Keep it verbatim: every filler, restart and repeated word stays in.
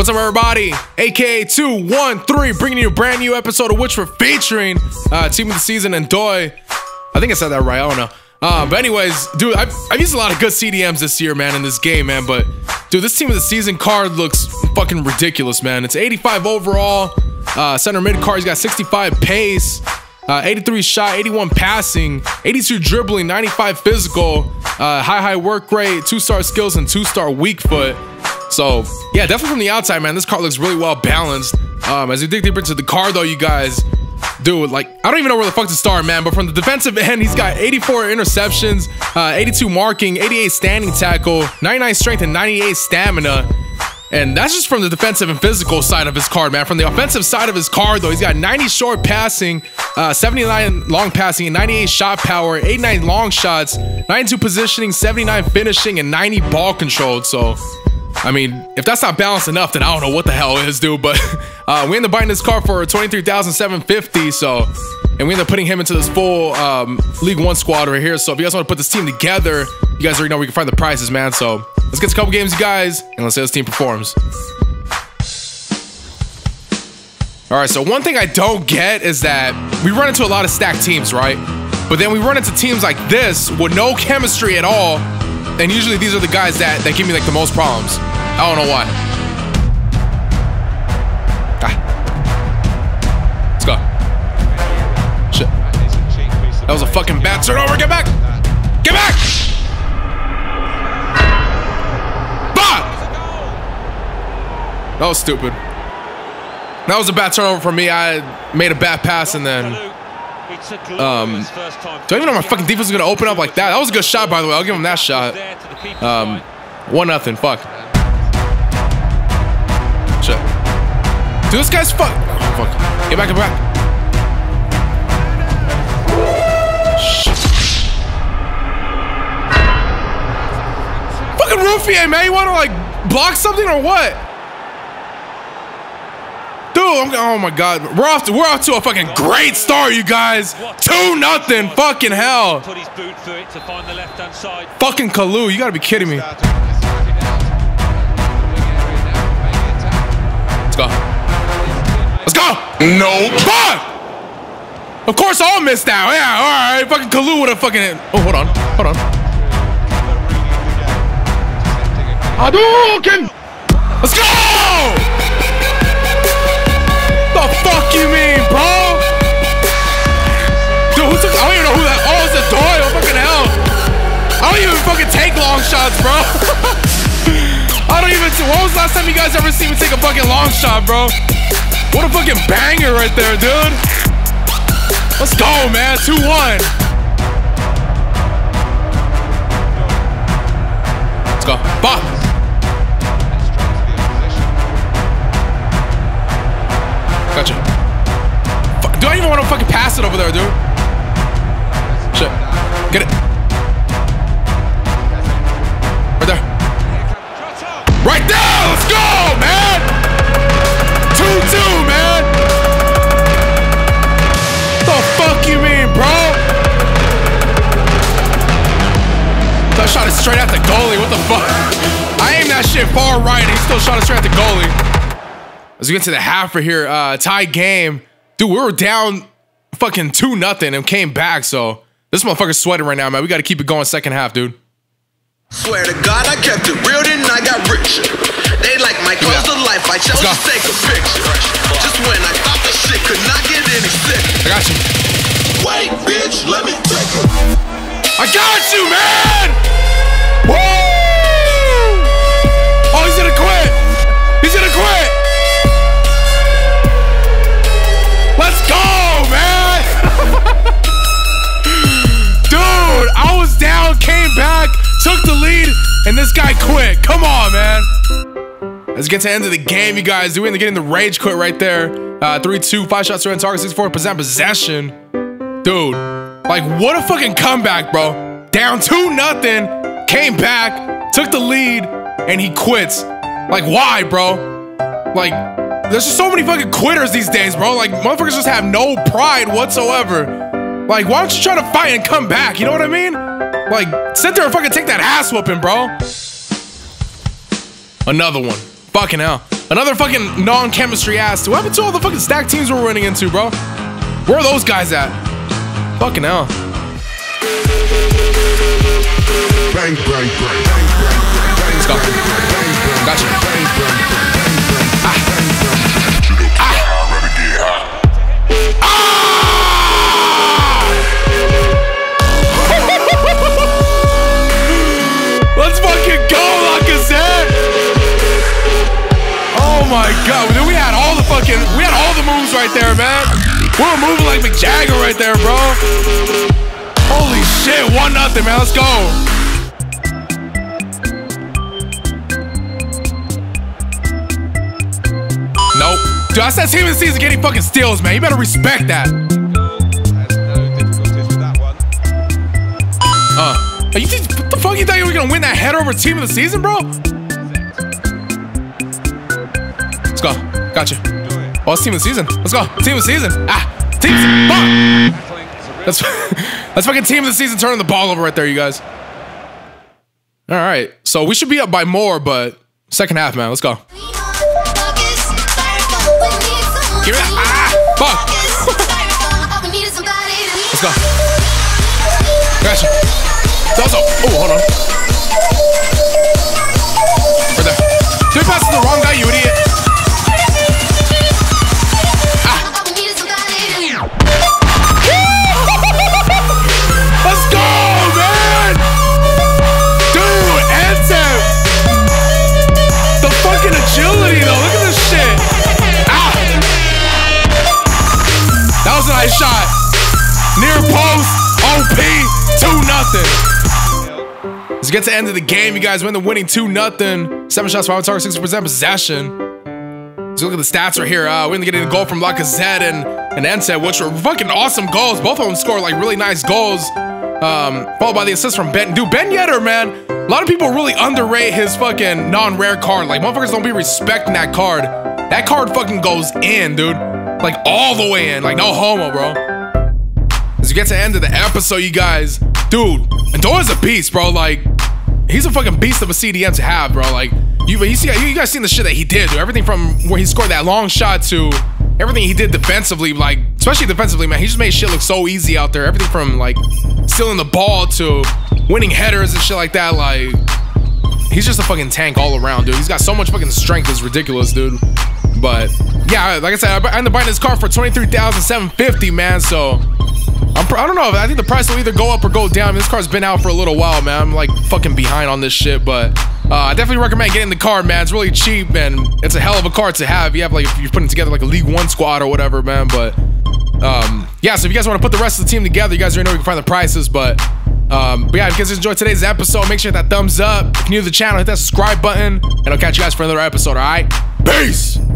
What's up, everybody? A K A two one three, bringing you a brand new episode of which we're featuring uh, Team of the Season and N'Doye. I think I said that right. I don't know. Uh, but anyways, dude, I've, I've used a lot of good C D Ms this year, man, in this game, man. But, dude, this Team of the Season card looks fucking ridiculous, man. It's eighty-five overall. Uh, center mid card, he's got sixty-five pace. Uh, eighty-three shot, eighty-one passing, eighty-two dribbling, ninety-five physical, uh, high, high work rate, two-star skills, and two-star weak foot. So, yeah, definitely from the outside, man, this card looks really well balanced. Um, as you dig deeper into the card, though, you guys, dude, like, I don't even know where the fuck to start, man, but from the defensive end, he's got eighty-four interceptions, uh, eighty-two marking, eighty-eight standing tackle, ninety-nine strength, and ninety-eight stamina. And that's just from the defensive and physical side of his card, man. From the offensive side of his card, though, he's got ninety short passing, uh, seventy-nine long passing, ninety-eight shot power, eighty-nine long shots, ninety-two positioning, seventy-nine finishing, and ninety ball controlled. So, I mean, if that's not balanced enough, then I don't know what the hell it is, dude. But uh, we end up buying this card for twenty-three thousand seven hundred fifty dollars. So, and we end up putting him into this full um, League One squad right here. So if you guys want to put this team together, you guys already know where you can find the prices, man. So let's get to a couple games, you guys, and let's see how this team performs. All right, so one thing I don't get is that we run into a lot of stacked teams, right? But then we run into teams like this with no chemistry at all, and usually these are the guys that, that give me, like, the most problems. I don't know why. Ah. Let's go. Shit. That was a fucking bad turnover. Get back! Get back! That was stupid. That was a bad turnover for me. I made a bad pass and then... Um, do I even know my fucking defense is going to open up like that? That was a good shot, by the way. I'll give him that shot. Um, one nothing. Fuck. Shit. Dude, this guy's fuck. Oh, fuck. Get back, get back. Shit. Fucking Ruffier, man. You want to, like, block something or what? Dude, oh my God, we're off to, we're off to a fucking great start, you guys. two nothing, fucking hell. Fucking Kalou, you gotta be kidding me. Let's go. Let's go. No, fuck. Of course, I'll miss that. Yeah, all right. Fucking Kalou with a fucking. Oh, hold on, hold on. Hadouken. Let's go. What the fuck you mean, bro? Dude, who took? I don't even know who that. Oh, it's N'Doye. Oh, fucking hell. I don't even fucking take long shots, bro. I don't even. When was the last time you guys ever seen me take a fucking long shot, bro? What a fucking banger right there, dude. Let's go, man. two one. Let's go. Fuck. Gotcha. Fuck. Do I even want to fucking pass it over there, dude? Shit. Get it. Right there. Right there! Let's go, man! two two, man! The fuck you mean, bro? That shot is straight at the goalie. What the fuck? I aimed that shit far right and he still shot it straight at the goalie. As we get to the half right here, uh, tie game. Dude, we were down fucking two nothing and came back, so this motherfucker's sweating right now, man. We got to keep it going second half, dude. Swear to God, I kept it real, then I got richer. They like my clothes to life, I chose to take a picture. Just when I thought this shit could not get any sicker. I got you. Wait, bitch, let me take it. I got you, man! Woo! Oh, he's gonna quit. He's gonna quit. Let's go, man! Dude, I was down, came back, took the lead, and this guy quit. Come on, man. Let's get to the end of the game, you guys. Dude, we end up getting the rage quit right there. Uh, three two, five shots to end target, sixty-four percent possession. Dude, like, what a fucking comeback, bro. Down two nothing, came back, took the lead, and he quits. Like, why, bro? Like... There's just so many fucking quitters these days, bro. Like, motherfuckers just have no pride whatsoever. Like, why don't you try to fight and come back? You know what I mean? Like, sit there and fucking take that ass whooping, bro. Another one. Fucking hell. Another fucking non-chemistry ass. What happened to all the fucking stacked teams we're running into, bro? Where are those guys at? Fucking hell. Bang, bang, bang, bang, bang, bang. Let's go. Gotcha. Ah. Ah. Ah. Let's fucking go, Lacazette. Oh my god, dude, we had all the fucking, we had all the moves right there, man. We were moving like McJagger right there, bro. Holy shit, one nothing, man. Let's go. Dude, that's that team in the season getting fucking steals, man. You better respect that. Uh, you just, what the fuck you thought you were gonna win that header over team of the season, bro? Let's go. Gotcha. Oh, it's team of the season. Let's go. Team of the season. Ah, team of the season. Fuck. That's, that's fucking team of the season turning the ball over right there, you guys. All right. So we should be up by more, but second half, man. Let's go. Give me that. Ah, fuck. Let's go. Gotcha. Also, oh, hold on. Right there. Three passes to the wrong guy, you idiot. Ah. Let's go, man. Dude, N'Tep. The fucking agility, though. Look at this shit. That was a nice shot. Near post, O P, two nothing. Let's get to the end of the game. You guys win the winning two nothing. Seven shots, five targets, sixty percent possession. Let's look at the stats right here. Uh, we're going to get a goal from Lacazette and, and N'Tep, which were fucking awesome goals. Both of them scored like really nice goals. Um, followed by the assist from Ben. Dude, Ben Yedder, man. A lot of people really underrate his fucking non-rare card. Like, motherfuckers don't be respecting that card. That card fucking goes in, dude. Like, all the way in. Like, no homo, bro. As we get to the end of the episode, you guys. Dude, N'Doye's a beast, bro. Like, he's a fucking beast of a C D M to have, bro. Like, you, you, see, you guys seen the shit that he did, dude. Everything from where he scored that long shot to everything he did defensively. Like, especially defensively, man. He just made shit look so easy out there. Everything from, like, stealing the ball to winning headers and shit like that. Like, he's just a fucking tank all around, dude. He's got so much fucking strength. It's ridiculous, dude. But yeah, like I said, I ended up buying this car for twenty-three thousand seven hundred fifty dollars, man. So I'm, I don't know. I think the price will either go up or go down. I mean, this car's been out for a little while, man. I'm like fucking behind on this shit, but uh, I definitely recommend getting the car, man. It's really cheap and it's a hell of a car to have. You have like if you're putting together like a League One squad or whatever, man. But um, yeah, so if you guys want to put the rest of the team together, you guys already know you can find the prices, but. Um, but yeah, if you guys enjoyed today's episode, make sure you hit that thumbs up. If you're new to the channel, hit that subscribe button, and I'll catch you guys for another episode, alright? Peace!